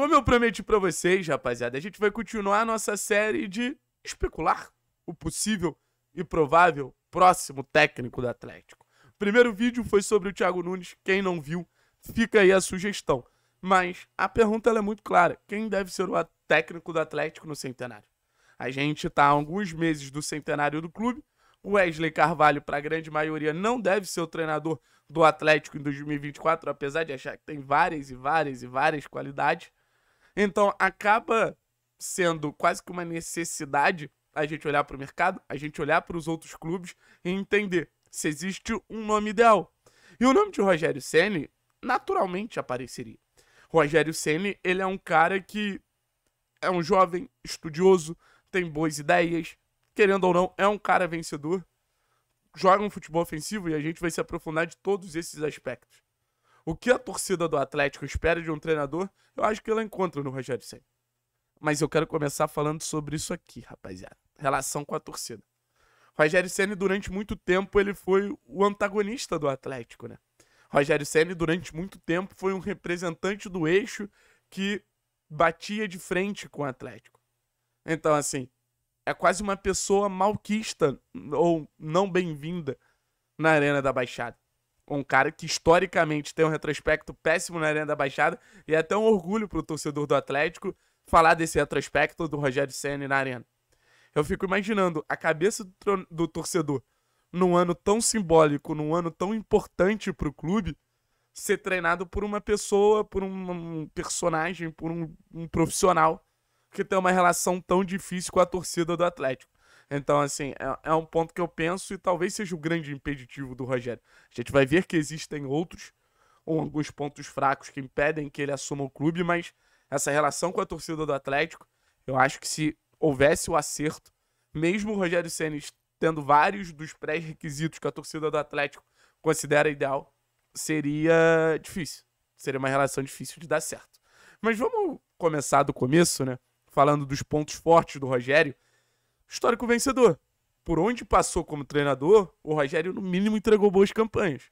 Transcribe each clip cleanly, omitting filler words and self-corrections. Como eu prometi pra vocês, rapaziada, a gente vai continuar a nossa série de especular o possível e provável próximo técnico do Atlético. O primeiro vídeo foi sobre o Thiago Nunes. Quem não viu, fica aí a sugestão. Mas a pergunta ela é muito clara. Quem deve ser o técnico do Atlético no Centenário? A gente está há alguns meses do Centenário do clube. O Wesley Carvalho, para a grande maioria, não deve ser o treinador do Atlético em 2024, apesar de achar que tem várias qualidades. Então, acaba sendo quase que uma necessidade a gente olhar para o mercado, a gente olhar para os outros clubes e entender se existe um nome ideal. E o nome de Rogério Ceni naturalmente apareceria. Rogério Ceni, ele é um cara que é um jovem estudioso, tem boas ideias, querendo ou não, é um cara vencedor, joga um futebol ofensivo e a gente vai se aprofundar de todos esses aspectos. O que a torcida do Atlético espera de um treinador, eu acho que ela encontra no Rogério Ceni. Mas eu quero começar falando sobre isso aqui, rapaziada. Relação com a torcida. Rogério Ceni, durante muito tempo, ele foi o antagonista do Atlético, né? Rogério Ceni, durante muito tempo, foi um representante do eixo que batia de frente com o Atlético. Então, assim, é quase uma pessoa malquista ou não bem-vinda na Arena da Baixada. Um cara que historicamente tem um retrospecto péssimo na Arena da Baixada e é até um orgulho pro torcedor do Atlético falar desse retrospecto do Rogério Ceni na Arena. Eu fico imaginando a cabeça do torcedor num ano tão simbólico, num ano tão importante pro clube, ser treinado por uma pessoa, por um personagem, por um profissional que tem uma relação tão difícil com a torcida do Atlético. Então, assim, é um ponto que eu penso e talvez seja o grande impeditivo do Rogério. A gente vai ver que existem outros ou alguns pontos fracos que impedem que ele assuma o clube, mas essa relação com a torcida do Atlético, eu acho que se houvesse o acerto, mesmo o Rogério Ceni tendo vários dos pré-requisitos que a torcida do Atlético considera ideal, seria difícil. Seria uma relação difícil de dar certo. Mas vamos começar do começo, né? Falando dos pontos fortes do Rogério. Histórico vencedor. Por onde passou como treinador, o Rogério, no mínimo, entregou boas campanhas.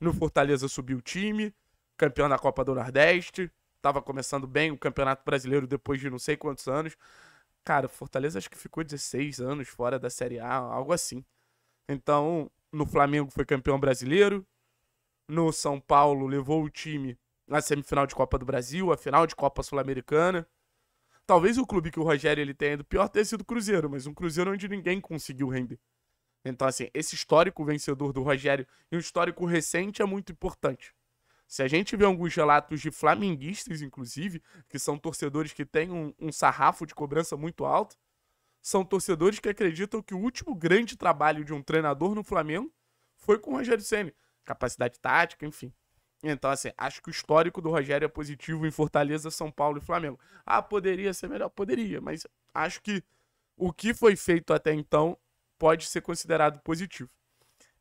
No Fortaleza subiu o time, campeão da Copa do Nordeste, tava começando bem o Campeonato Brasileiro depois de não sei quantos anos. Cara, Fortaleza acho que ficou 16 anos fora da Série A, algo assim. Então, no Flamengo foi campeão brasileiro. No São Paulo levou o time na semifinal de Copa do Brasil, a final de Copa Sul-Americana. Talvez o clube que o Rogério ele tenha ido pior tenha sido o Cruzeiro, mas um Cruzeiro onde ninguém conseguiu render. Então, assim, esse histórico vencedor do Rogério e um histórico recente é muito importante. Se a gente vê alguns relatos de flamenguistas, inclusive, que são torcedores que têm um sarrafo de cobrança muito alto, são torcedores que acreditam que o último grande trabalho de um treinador no Flamengo foi com o Rogério Ceni. Capacidade tática, enfim. Então, assim, acho que o histórico do Rogério é positivo em Fortaleza, São Paulo e Flamengo. Ah, poderia ser melhor? Poderia, mas acho que o que foi feito até então pode ser considerado positivo.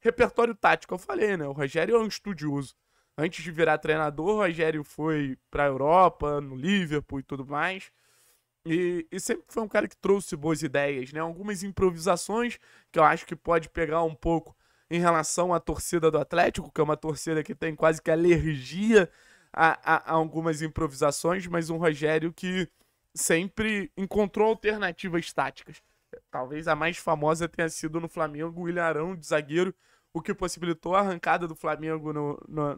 Repertório tático, eu falei, né? O Rogério é um estudioso. Antes de virar treinador, o Rogério foi para a Europa, no Liverpool e tudo mais. E sempre foi um cara que trouxe boas ideias, né? Algumas improvisações que eu acho que pode pegar um pouco em relação à torcida do Atlético, que é uma torcida que tem quase que alergia a algumas improvisações, mas um Rogério que sempre encontrou alternativas táticas. Talvez a mais famosa tenha sido no Flamengo, o Ilharão de zagueiro, o que possibilitou a arrancada do Flamengo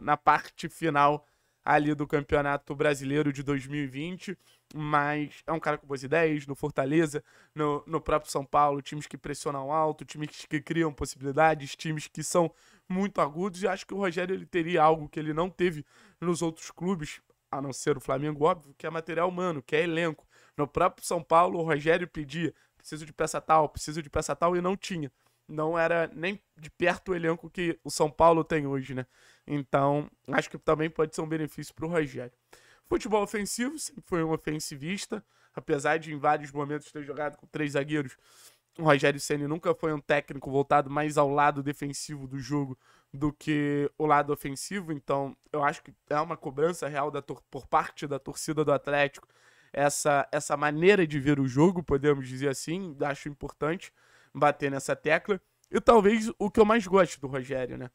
na parte final ali do Campeonato Brasileiro de 2020, mas é um cara com boas ideias, no Fortaleza, no próprio São Paulo, times que pressionam alto, times que criam possibilidades, times que são muito agudos, e acho que o Rogério ele teria algo que ele não teve nos outros clubes, a não ser o Flamengo, óbvio, que é material humano, que é elenco. No próprio São Paulo, o Rogério pedia, preciso de peça tal, e não tinha. Não era nem de perto o elenco que o São Paulo tem hoje, né? Então, acho que também pode ser um benefício para o Rogério. Futebol ofensivo, sempre foi um ofensivista. Apesar de em vários momentos ter jogado com três zagueiros, o Rogério Ceni nunca foi um técnico voltado mais ao lado defensivo do jogo do que o lado ofensivo. Então, eu acho que é uma cobrança real por parte da torcida do Atlético. Essa maneira de ver o jogo, podemos dizer assim, acho importante bater nessa tecla. E talvez o que eu mais gosto do Rogério, né?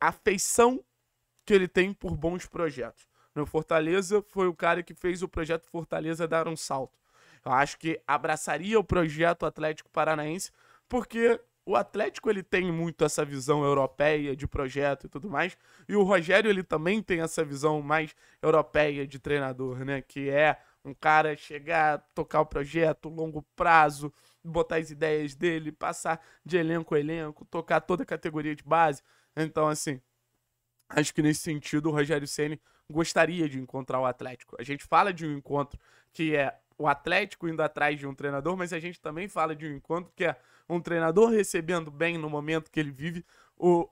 A afeição que ele tem por bons projetos. no Fortaleza, foi o cara que fez o projeto Fortaleza dar um salto. Eu acho que abraçaria o projeto Atlético Paranaense, porque o Atlético ele tem muito essa visão europeia de projeto e tudo mais, e o Rogério ele também tem essa visão mais europeia de treinador, né? Que é um cara chegar, tocar o projeto, longo prazo, botar as ideias dele, passar de elenco a elenco, tocar toda a categoria de base. Então, assim, acho que nesse sentido o Rogério Ceni gostaria de encontrar o Atlético. A gente fala de um encontro que é o Atlético indo atrás de um treinador, mas a gente também fala de um encontro que é um treinador recebendo bem no momento que ele vive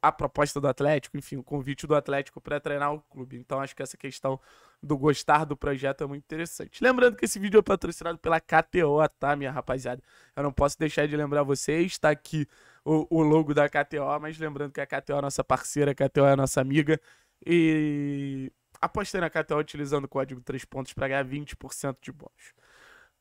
a proposta do Atlético, enfim, o convite do Atlético para treinar o clube. Então acho que essa questão do gostar do projeto é muito interessante. Lembrando que esse vídeo é patrocinado pela KTO, tá, minha rapaziada? Eu não posso deixar de lembrar vocês, tá aqui o logo da KTO, mas lembrando que a KTO é a nossa parceira, a KTO é a nossa amiga, e apostei na KTO utilizando o código 3 pontos para ganhar 20% de bônus.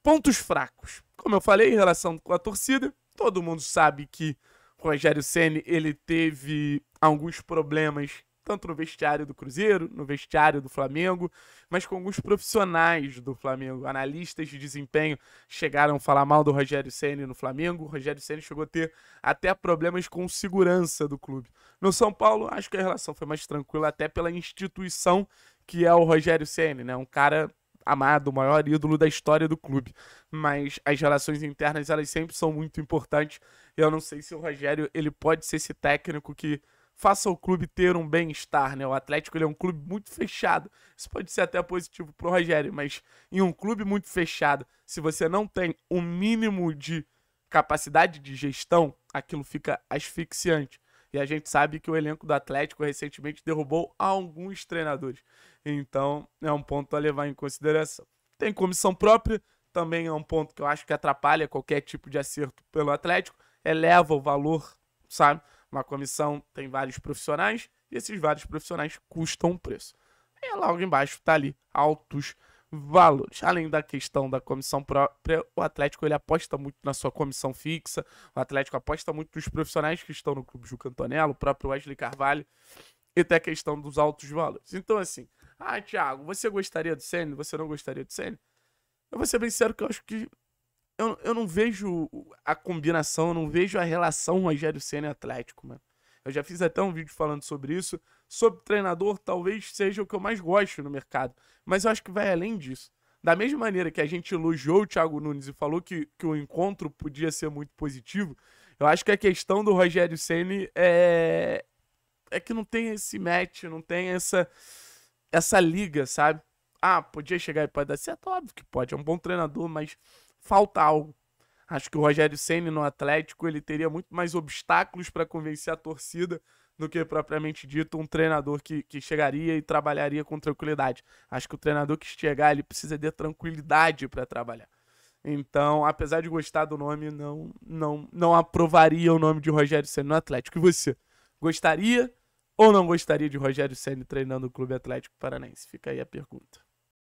Pontos fracos. Como eu falei, em relação com a torcida, todo mundo sabe que o Rogério Ceni ele teve alguns problemas, tanto no vestiário do Cruzeiro, no vestiário do Flamengo, mas com alguns profissionais do Flamengo. Analistas de desempenho chegaram a falar mal do Rogério Ceni no Flamengo. O Rogério Ceni chegou a ter até problemas com segurança do clube. No São Paulo, acho que a relação foi mais tranquila, até pela instituição que é o Rogério Ceni, né? Um cara amado, o maior ídolo da história do clube, mas as relações internas elas sempre são muito importantes. Eu não sei se o Rogério ele pode ser esse técnico que faça o clube ter um bem-estar, né? O Atlético ele é um clube muito fechado, isso pode ser até positivo pro Rogério, mas em um clube muito fechado, se você não tem o mínimo de capacidade de gestão, aquilo fica asfixiante. E a gente sabe que o elenco do Atlético recentemente derrubou alguns treinadores. Então, é um ponto a levar em consideração. Tem comissão própria, também é um ponto que eu acho que atrapalha qualquer tipo de acerto pelo Atlético. Eleva o valor, sabe? Uma comissão tem vários profissionais, e esses vários profissionais custam um preço. E logo embaixo está ali, altos valores. Além da questão da comissão própria, o Atlético ele aposta muito na sua comissão fixa, o Atlético aposta muito nos profissionais que estão no clube, Ju Cantonello, o próprio Wesley Carvalho, e até a questão dos altos valores. Então, assim, ah, Thiago, você gostaria do Ceni? Você não gostaria do Ceni? Eu vou ser bem sincero que eu acho que eu não vejo a combinação, eu não vejo a relação Rogério Ceni Atlético, mano. Eu já fiz até um vídeo falando sobre isso. Sobre treinador, talvez seja o que eu mais gosto no mercado. Mas eu acho que vai além disso. Da mesma maneira que a gente elogiou o Thiago Nunes e falou que o encontro podia ser muito positivo, eu acho que a questão do Rogério Ceni é que não tem esse match, não tem essa liga, sabe? Ah, podia chegar e pode dar certo? Óbvio que pode, é um bom treinador, mas falta algo. Acho que o Rogério Ceni no Atlético ele teria muito mais obstáculos para convencer a torcida do que propriamente dito um treinador que chegaria e trabalharia com tranquilidade. Acho que o treinador que chegar ele precisa de tranquilidade para trabalhar. Então, apesar de gostar do nome, não aprovaria o nome de Rogério Ceni no Atlético. E você? Gostaria ou não gostaria de Rogério Ceni treinando o Clube Atlético Paranaense? Fica aí a pergunta.